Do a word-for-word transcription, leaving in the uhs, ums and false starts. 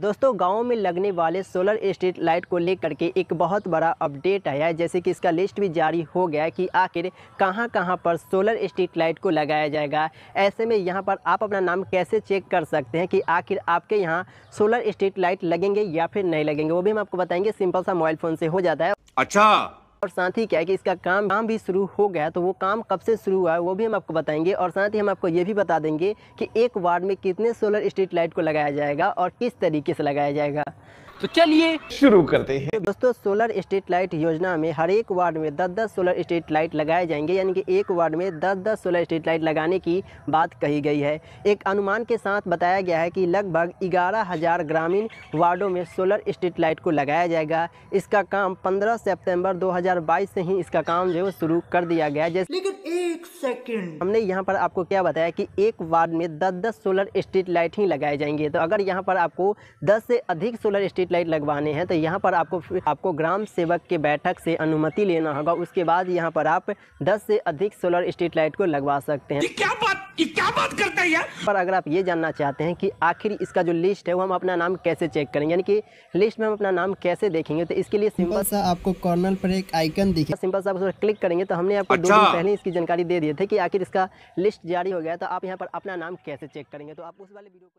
दोस्तों गाँव में लगने वाले सोलर स्ट्रीट लाइट को लेकर के एक बहुत बड़ा अपडेट आया है, जैसे कि इसका लिस्ट भी जारी हो गया है कि आखिर कहां कहां पर सोलर स्ट्रीट लाइट को लगाया जाएगा। ऐसे में यहां पर आप अपना नाम कैसे चेक कर सकते हैं कि आखिर आपके यहां सोलर स्ट्रीट लाइट लगेंगे या फिर नहीं लगेंगे, वो भी हम आपको बताएंगे। सिंपल सा मोबाइल फ़ोन से हो जाता है। अच्छा, और साथ ही क्या है कि इसका काम काम भी शुरू हो गया, तो वो काम कब से शुरू हुआ है वो भी हम आपको बताएंगे। और साथ ही हम आपको ये भी बता देंगे कि एक वार्ड में कितने सोलर स्ट्रीट लाइट को लगाया जाएगा और किस तरीके से लगाया जाएगा। तो चलिए शुरू करते हैं। दोस्तों सोलर स्ट्रीट लाइट योजना में हर एक वार्ड में दस दस सोलर स्ट्रीट लाइट लगाए जाएंगे, यानी कि एक वार्ड में दस दस सोलर स्ट्रीट लाइट लगाने की बात कही गई है। एक अनुमान के साथ बताया गया है कि लगभग ग्यारह हज़ार ग्रामीण वार्डों में सोलर स्ट्रीट लाइट को लगाया जाएगा। इसका काम पंद्रह सेप्टेम्बर दो हजार बाईस से ही इसका काम जो है शुरू कर दिया गया। जैसे लेकिन एक सेकेंड, हमने यहाँ पर आपको क्या बताया कि एक वार्ड में दस दस सोलर स्ट्रीट लाइट ही लगाए जाएंगे। तो अगर यहाँ पर आपको दस से अधिक सोलर स्ट्रीट लाइट लगवाने हैं तो यहाँ पर आपको आपको ग्राम सेवक के बैठक से अनुमति लेना होगा, उसके बाद यहाँ पर आप दस से अधिक सोलर स्ट्रीट लाइट को लगवा सकते हैं। क्या बात ये क्या बात करता है यार। पर अगर आप ये जानना चाहते हैं कि आखिर इसका जो लिस्ट है वो हम अपना नाम कैसे चेक करेंगे, यानी कि लिस्ट में हम अपना नाम कैसे देखेंगे, तो इसके लिए सिंपल सा आपको कॉर्नर पर एक आइकन दिखे, सिंपल सा आप उस पर क्लिक करेंगे। तो हमने आपको दो दिन पहले इसकी जानकारी दे दी थी कि आखिर इसका लिस्ट जारी हो गया, तो आप यहाँ पर अपना नाम कैसे चेक करेंगे, तो आप उस वाले वीडियो को